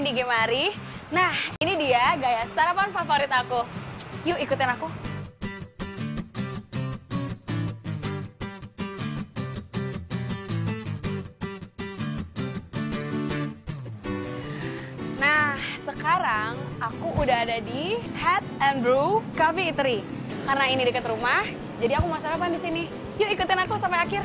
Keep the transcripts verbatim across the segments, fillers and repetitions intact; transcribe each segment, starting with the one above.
Windy Ghemary. Nah, ini dia gaya sarapan favorit aku. Yuk ikutin aku. Nah, sekarang aku udah ada di Head and Brew Cafe. Karena ini dekat rumah, jadi aku mau sarapan di sini. Yuk ikutin aku sampai akhir.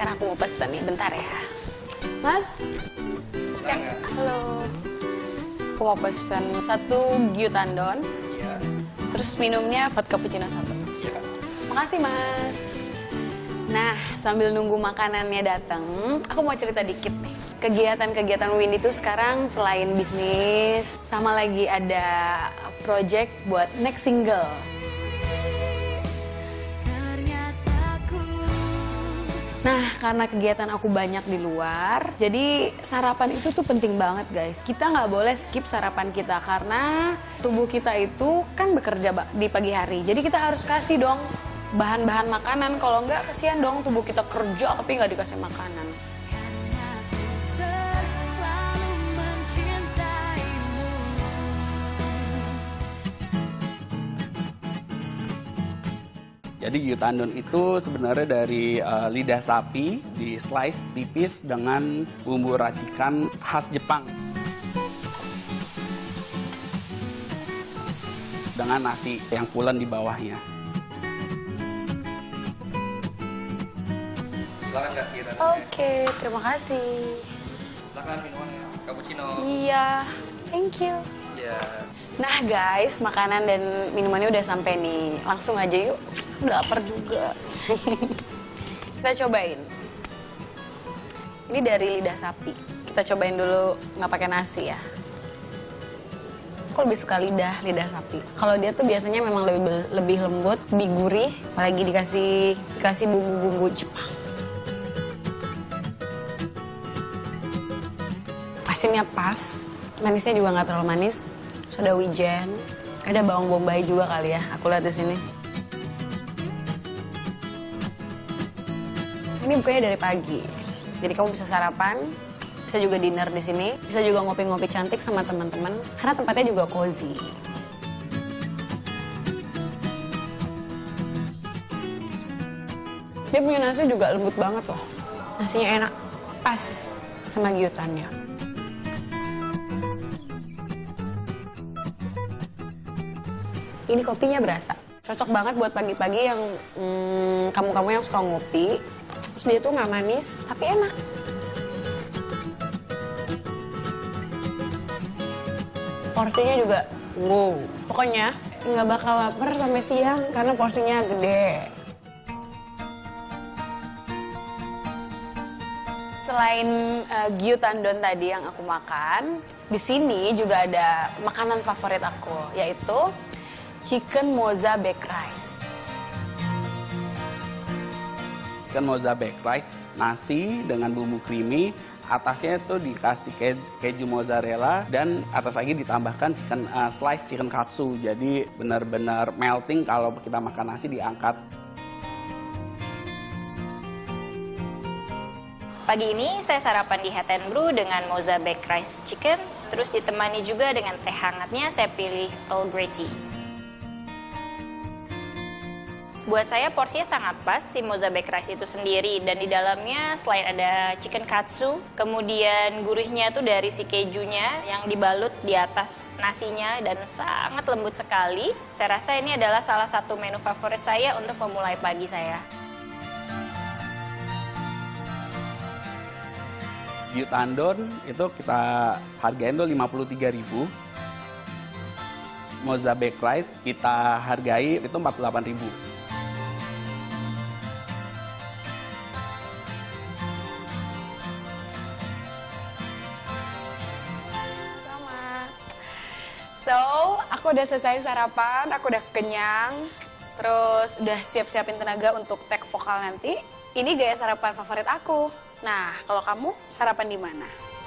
Sekarang aku mau pesan nih, bentar ya. Mas? Ya, halo. Aku mau pesan satu gyutan don. Ya. Terus minumnya vodka cappuccino satu. Ya. Makasih, Mas. Nah, sambil nunggu makanannya datang, aku mau cerita dikit nih. Kegiatan-kegiatan Windy itu sekarang selain bisnis, sama lagi ada project buat next single. Nah, karena kegiatan aku banyak di luar, jadi sarapan itu tuh penting banget, guys. Kita nggak boleh skip sarapan kita, karena tubuh kita itu kan bekerja di pagi hari. Jadi kita harus kasih dong bahan-bahan makanan, kalau enggak kasihan dong tubuh kita kerja tapi nggak dikasih makanan. Jadi gyutan don itu sebenarnya dari uh, lidah sapi di slice tipis dengan bumbu racikan khas Jepang. Dengan nasi yang pulen di bawahnya. Silakan, Kak. Oke, terima kasih. Silakan minumannya, cappuccino. Iya, thank you. Iya. Nah, guys, makanan dan minumannya udah sampai nih. Langsung aja yuk. Udah lapar juga. Kita cobain. Ini dari lidah sapi. Kita cobain dulu nggak pakai nasi ya. Aku lebih suka lidah lidah sapi. Kalau dia tuh biasanya memang lebih lebih lembut, lebih gurih, apalagi dikasih dikasih bumbu-bumbu Jepang. Asinnya pas, manisnya juga nggak terlalu manis. Terus ada wijen, ada bawang bombay juga kali ya. Aku lihat di sini. Ini bukanya dari pagi, jadi kamu bisa sarapan, bisa juga dinner di sini, bisa juga ngopi-ngopi cantik sama teman-teman. Karena tempatnya juga cozy. Dia punya nasi juga lembut banget loh. Nasinya enak, pas sama gyutannya. Ini kopinya berasa, cocok banget buat pagi-pagi yang hmm, kamu-kamu yang suka ngopi. Terus dia tuh nggak manis, tapi enak. Porsinya juga wow. Pokoknya nggak bakal lapar sampai siang karena porsinya gede. Selain uh, gyutan don tadi yang aku makan, di sini juga ada makanan favorit aku, yaitu Chicken Mozza Bake Rice. Chicken Mozza Bake Rice, nasi dengan bumbu creamy, atasnya itu dikasih ke keju mozzarella dan atas lagi ditambahkan chicken uh, slice chicken katsu. Jadi benar-benar melting kalau kita makan nasi diangkat. Pagi ini saya sarapan di Head and Brew dengan Mozza Bake Rice Chicken, terus ditemani juga dengan teh hangatnya saya pilih Earl Grey Tea. Buat saya porsinya sangat pas, si Mozza Bake Rice itu sendiri, dan di dalamnya selain ada chicken katsu, kemudian gurihnya itu dari si kejunya yang dibalut di atas nasinya dan sangat lembut sekali. Saya rasa ini adalah salah satu menu favorit saya untuk memulai pagi saya. Gyutan don itu kita hargain tuh lima puluh tiga ribu. Mozza Bake Rice kita hargai itu empat puluh delapan ribu. So, aku udah selesai sarapan, aku udah kenyang, terus udah siap-siapin tenaga untuk take vokal nanti. Ini gaya sarapan favorit aku. Nah, kalau kamu sarapan di mana?